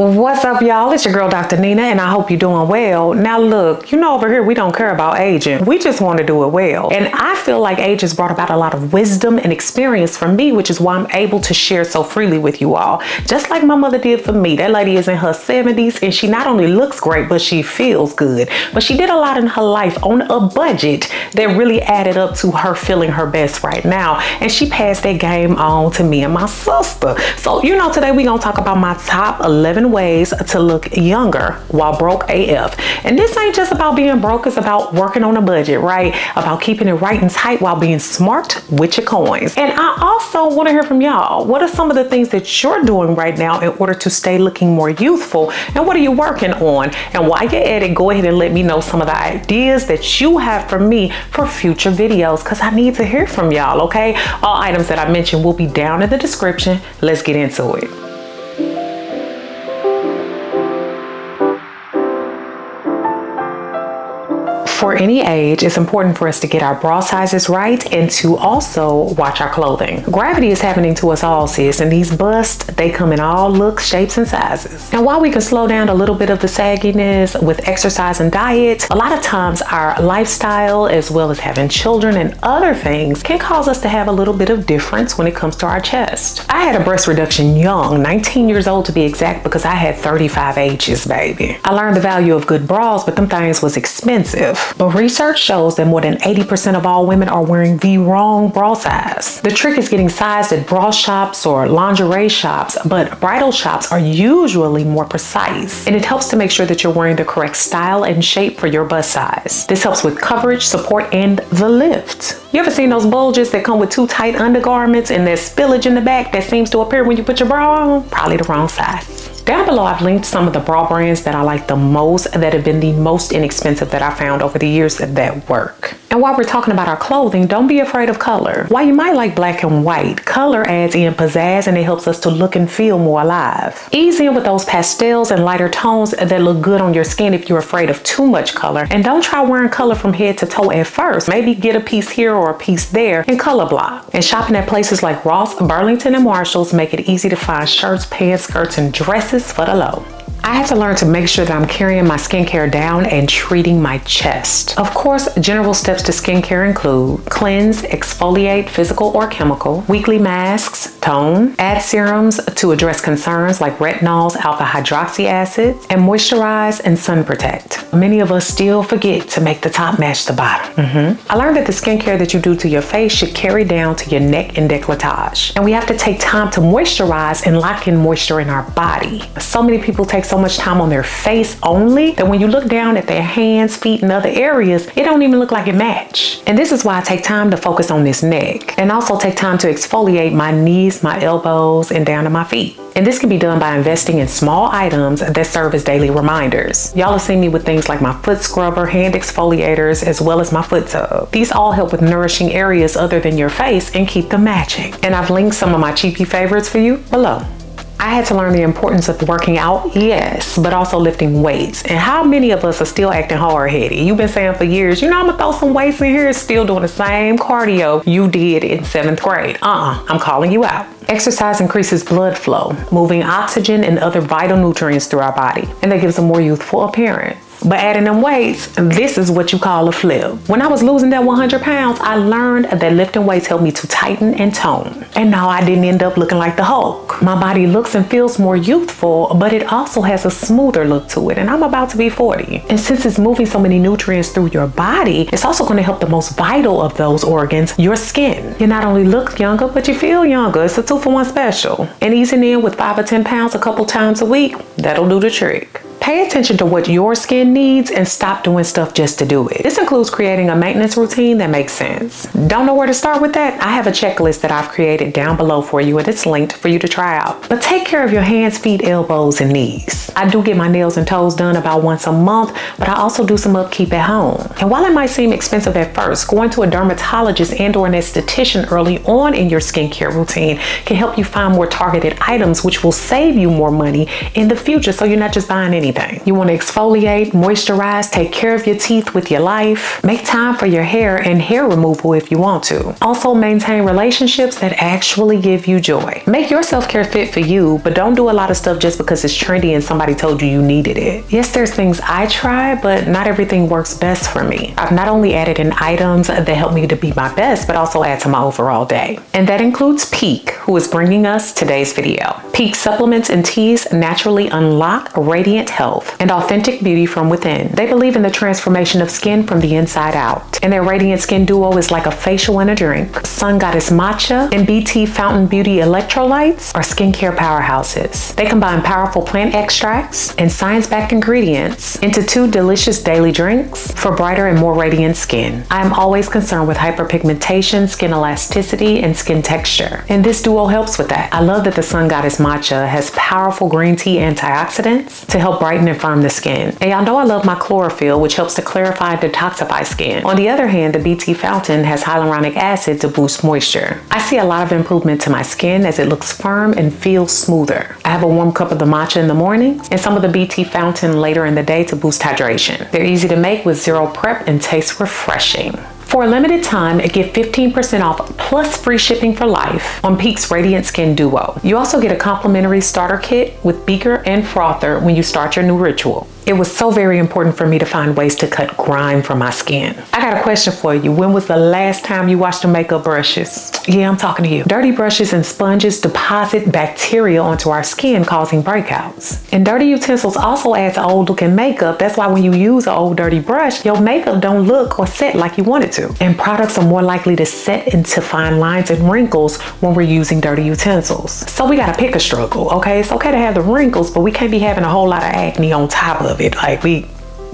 What's up, y'all? It's your girl, Dr. Nina, and I hope you're doing well. Now look, you know, over here, we don't care about aging. We just want to do it well. And I feel like age has brought about a lot of wisdom and experience for me, which is why I'm able to share so freely with you all. Just like my mother did for me. That lady is in her 70s, and she not only looks great, but she feels good. But she did a lot in her life on a budget that really added up to her feeling her best right now. And she passed that game on to me and my sister. So, you know, today we're going to talk about my top 11 ways to look younger while broke AF. And this ain't just about being broke, it's about working on a budget, right? About keeping it right and tight while being smart with your coins. And I also want to hear from y'all. What are some of the things that you're doing right now in order to stay looking more youthful? And what are you working on? And while you're at it, go ahead and let me know some of the ideas that you have for me for future videos, because I need to hear from y'all, okay? All items that I mentioned will be down in the description. Let's get into it. For any age, it's important for us to get our bra sizes right and to also watch our clothing. Gravity is happening to us all, sis, and these busts, they come in all looks, shapes, and sizes. And while we can slow down a little bit of the sagginess with exercise and diet, a lot of times our lifestyle, as well as having children and other things, can cause us to have a little bit of difference when it comes to our chest. I had a breast reduction young, 19 years old to be exact, because I had 35 H's, baby. I learned the value of good bras, but them things was expensive. But research shows that more than 80% of all women are wearing the wrong bra size. The trick is getting sized at bra shops or lingerie shops, but bridal shops are usually more precise. And it helps to make sure that you're wearing the correct style and shape for your bust size. This helps with coverage, support, and the lift. You ever seen those bulges that come with too tight undergarments and there's spillage in the back that seems to appear when you put your bra on? Probably the wrong size. Down below, I've linked some of the bra brands that I like the most, that have been the most inexpensive that I found over the years that work. And while we're talking about our clothing, don't be afraid of color. While you might like black and white, color adds in pizzazz and it helps us to look and feel more alive. Ease in with those pastels and lighter tones that look good on your skin if you're afraid of too much color. And don't try wearing color from head to toe at first. Maybe get a piece here or a piece there and color block. And shopping at places like Ross, Burlington, and Marshalls make it easy to find shirts, pants, skirts, and dresses for the low. I had to learn to make sure that I'm carrying my skincare down and treating my chest. Of course, general steps to skincare include cleanse, exfoliate, physical or chemical, weekly masks, tone, add serums to address concerns like retinols, alpha hydroxy acids, and moisturize and sun protect. Many of us still forget to make the top match the bottom. I learned that the skincare that you do to your face should carry down to your neck and décolletage. And we have to take time to moisturize and lock in moisture in our body. So many people take so much time on their face only that when you look down at their hands, feet, and other areas, it don't even look like it match. And this is why I take time to focus on this neck, and also take time to exfoliate my knees, my elbows, and down to my feet. And this can be done by investing in small items that serve as daily reminders. Y'all have seen me with things like my foot scrubber, hand exfoliators, as well as my foot tub. These all help with nourishing areas other than your face and keep them matching. And I've linked some of my cheapy favorites for you below. I had to learn the importance of working out, yes, but also lifting weights. And how many of us are still acting hard-headed? You've been saying for years, you know, I'm gonna throw some weights in here, still doing the same cardio you did in 7th grade. I'm calling you out. Exercise increases blood flow, moving oxygen and other vital nutrients through our body, and that gives a more youthful appearance. But adding them weights, this is what you call a flip. When I was losing that 100 pounds, I learned that lifting weights helped me to tighten and tone. And no, I didn't end up looking like the Hulk. My body looks and feels more youthful, but it also has a smoother look to it. And I'm about to be 40. And since it's moving so many nutrients through your body, it's also going to help the most vital of those organs, your skin. You not only look younger, but you feel younger. It's a 2-for-1 special. And easing in with 5 or 10 pounds a couple times a week, that'll do the trick. Pay attention to what your skin needs and stop doing stuff just to do it. This includes creating a maintenance routine that makes sense. Don't know where to start with that? I have a checklist that I've created down below for you, and it's linked for you to try out. But take care of your hands, feet, elbows, and knees. I do get my nails and toes done about once a month, but I also do some upkeep at home. And while it might seem expensive at first, going to a dermatologist and/or an esthetician early on in your skincare routine can help you find more targeted items, which will save you more money in the future, so you're not just buying any anything. You want to exfoliate, moisturize, take care of your teeth with your life. Make time for your hair and hair removal if you want to. Also maintain relationships that actually give you joy. Make your self-care fit for you, but don't do a lot of stuff just because it's trendy and somebody told you you needed it. Yes, there's things I try, but not everything works best for me. I've not only added in items that help me to be my best, but also add to my overall day. And that includes Pique, who is bringing us today's video. Pique supplements and teas naturally unlock radiant health and authentic beauty from within. They believe in the transformation of skin from the inside out. And their Radiant Skin Duo is like a facial and a drink. Sun Goddess Matcha and BT Fountain Beauty Electrolytes are skincare powerhouses. They combine powerful plant extracts and science-backed ingredients into two delicious daily drinks for brighter and more radiant skin. I am always concerned with hyperpigmentation, skin elasticity, and skin texture, and this duo helps with that. I love that the Sun Goddess Matcha has powerful green tea antioxidants to help brighten and firm the skin. And y'all know I love my chlorophyll, which helps to clarify and detoxify skin. On the other hand, the BT Fountain has hyaluronic acid to boost moisture. I see a lot of improvement to my skin as it looks firm and feels smoother. I have a warm cup of the matcha in the morning and some of the BT Fountain later in the day to boost hydration. They're easy to make with zero prep and taste refreshing. For a limited time, get 15% off plus free shipping for life on Pique's Radiant Skin Duo. You also get a complimentary starter kit with beaker and frother when you start your new ritual. It was so very important for me to find ways to cut grime from my skin. I got a question for you. When was the last time you washed your makeup brushes? Yeah, I'm talking to you. Dirty brushes and sponges deposit bacteria onto our skin, causing breakouts. And dirty utensils also add to old looking makeup. That's why when you use an old dirty brush, your makeup don't look or set like you want it to. And products are more likely to set into fine lines and wrinkles when we're using dirty utensils. So we gotta pick a struggle, okay? It's okay to have the wrinkles, but we can't be having a whole lot of acne on top of it.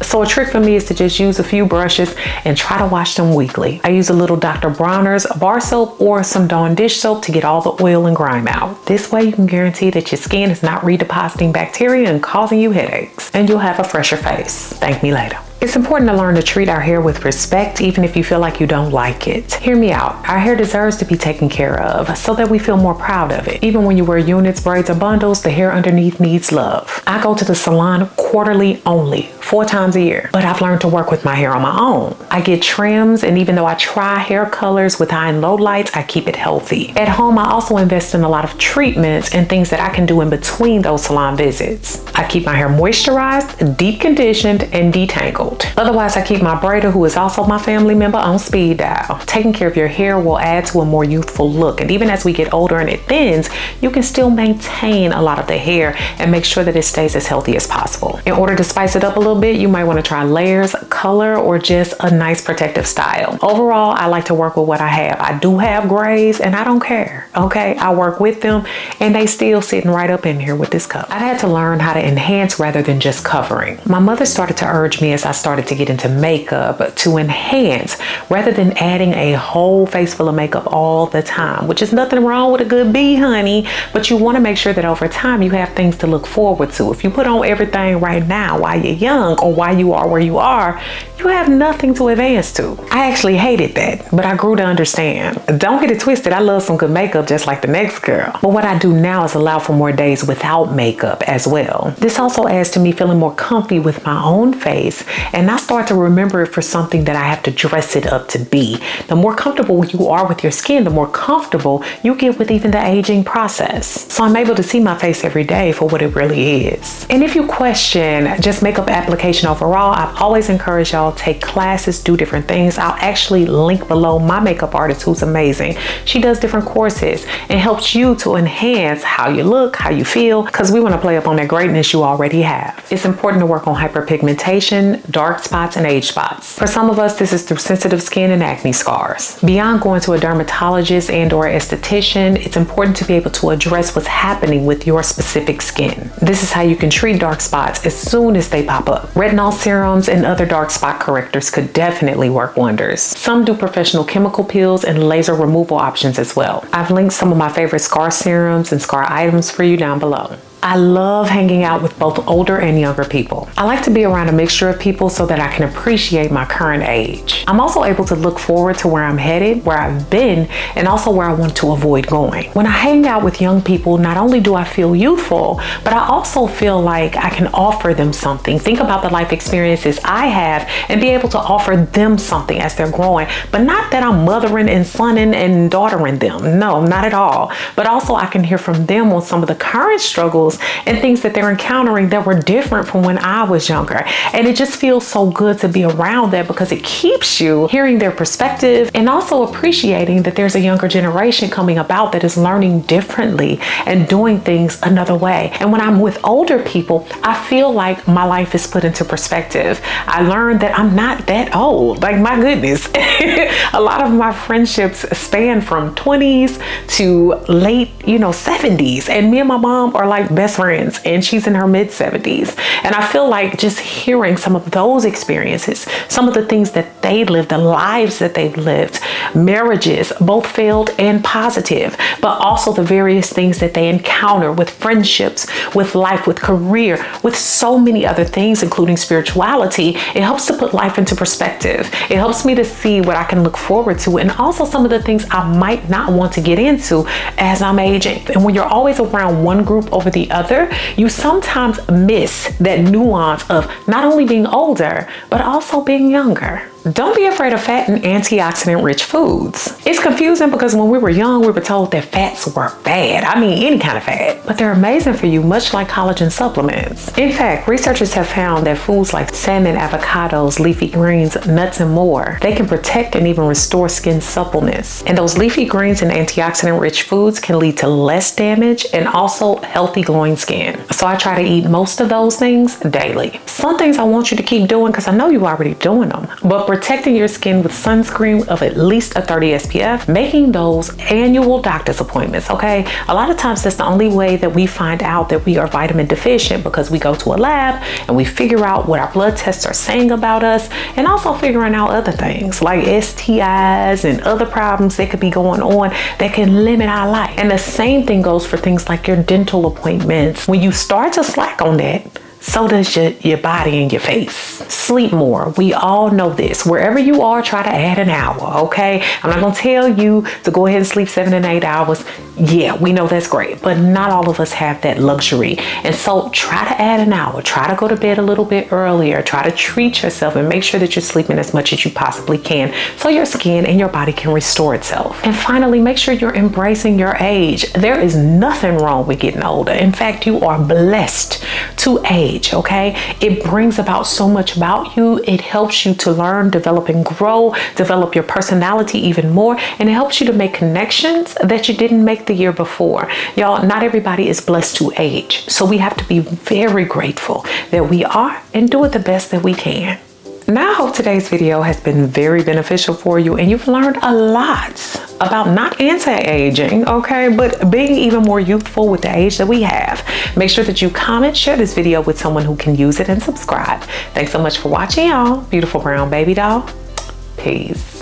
So a trick for me is to just use a few brushes and try to wash them weekly. I use a little Dr. Bronner's bar soap or some Dawn dish soap to get all the oil and grime out. This way you can guarantee that your skin is not redepositing bacteria and causing you headaches, and you'll have a fresher face. Thank me later. It's important to learn to treat our hair with respect, even if you feel like you don't like it. Hear me out. Our hair deserves to be taken care of so that we feel more proud of it. Even when you wear units, braids, or bundles, the hair underneath needs love. I go to the salon quarterly only, 4 times a year, but I've learned to work with my hair on my own. I get trims, and even though I try hair colors with high and low lights, I keep it healthy. At home, I also invest in a lot of treatments and things that I can do in between those salon visits. I keep my hair moisturized, deep conditioned, and detangled. Otherwise, I keep my braider, who is also my family member, on speed dial. Taking care of your hair will add to a more youthful look. And even as we get older and it thins, you can still maintain a lot of the hair and make sure that it stays as healthy as possible. In order to spice it up a little bit, you might want to try layers, color, or just a nice protective style. Overall, I like to work with what I have. I do have grays and I don't care, okay? I work with them and they still sitting right up in here with this cup. I've had to learn how to enhance rather than just covering. My mother started to urge me as I started to get into makeup to enhance rather than adding a whole face full of makeup all the time, which is nothing wrong with a good B, honey, but you want to make sure that over time you have things to look forward to. If you put on everything right now while you're young or while you are where you are, you have nothing to advance to. I actually hated that, but I grew to understand. Don't get it twisted, I love some good makeup just like the next girl, but what I do now is allow for more days without makeup as well. This also adds to me feeling more comfy with my own face, and I start to remember it for something that I have to dress it up to be. The more comfortable you are with your skin, the more comfortable you get with even the aging process. So I'm able to see my face every day for what it really is. And if you question just makeup application overall, I've always encouraged y'all to take classes, do different things. I'll actually link below my makeup artist, who's amazing. She does different courses and helps you to enhance how you look, how you feel, because we want to play up on that greatness you already have. It's important to work on hyperpigmentation, dark spots, and age spots. For some of us, this is through sensitive skin and acne scars. Beyond going to a dermatologist and/or esthetician, it's important to be able to address what's happening with your specific skin. This is how you can treat dark spots as soon as they pop up. Retinol serums and other dark spot correctors could definitely work wonders. Some do professional chemical peels and laser removal options as well. I've linked some of my favorite scar serums and scar items for you down below. I love hanging out with both older and younger people. I like to be around a mixture of people so that I can appreciate my current age. I'm also able to look forward to where I'm headed, where I've been, and also where I want to avoid going. When I hang out with young people, not only do I feel youthful, but I also feel like I can offer them something. Think about the life experiences I have and be able to offer them something as they're growing, but not that I'm mothering and sonning and daughtering them. No, not at all. But also I can hear from them on some of the current struggles and things that they're encountering that were different from when I was younger. And it just feels so good to be around that because it keeps you hearing their perspective and also appreciating that there's a younger generation coming about that is learning differently and doing things another way. And when I'm with older people, I feel like my life is put into perspective. I learned that I'm not that old. Like, my goodness. A lot of my friendships span from 20s to late, 70s. And me and my mom are like best friends, and she's in her mid-70s. And I feel like just hearing some of those experiences, some of the things that they lived, the lives that they've lived, marriages, both failed and positive, but also the various things that they encounter with friendships, with life, with career, with so many other things, including spirituality. It helps to put life into perspective. It helps me to see what I can look forward to, and also some of the things I might not want to get into as I'm aging. And when you're always around one group over the other, you sometimes miss that nuance of not only being older, but also being younger. Don't be afraid of fat and antioxidant-rich foods. It's confusing because when we were young, we were told that fats were bad. I mean, any kind of fat. But they're amazing for you, much like collagen supplements. In fact, researchers have found that foods like salmon, avocados, leafy greens, nuts, and more, they can protect and even restore skin suppleness. And those leafy greens and antioxidant-rich foods can lead to less damage and also healthy glowing skin. So I try to eat most of those things daily. Some things I want you to keep doing because I know you're already doing them. But protecting your skin with sunscreen of at least a 30 SPF, making those annual doctor's appointments, okay? A lot of times that's the only way that we find out that we are vitamin deficient, because we go to a lab and we figure out what our blood tests are saying about us, and also figuring out other things like STIs and other problems that could be going on that can limit our life. And the same thing goes for things like your dental appointments. When you start to slack on that, so does your body and your face. Sleep more. We all know this. Wherever you are, try to add an hour, okay? I'm not gonna tell you to go ahead and sleep 7 and 8 hours. Yeah, we know that's great, but not all of us have that luxury. And so try to add an hour. Try to go to bed a little bit earlier. Try to treat yourself and make sure that you're sleeping as much as you possibly can so your skin and your body can restore itself. And finally, make sure you're embracing your age. There is nothing wrong with getting older. In fact, you are blessed to age. Okay, it brings about so much about you. It helps you to learn, develop, and grow, develop your personality even more, and it helps you to make connections that you didn't make the year before. Y'all, not everybody is blessed to age, so we have to be very grateful that we are and do it the best that we can. Now, I hope today's video has been very beneficial for you and you've learned a lot about not anti-aging, okay, but being even more youthful with the age that we have. Make sure that you comment, share this video with someone who can use it, and subscribe. Thanks so much for watching, y'all. Beautiful brown baby doll. Peace.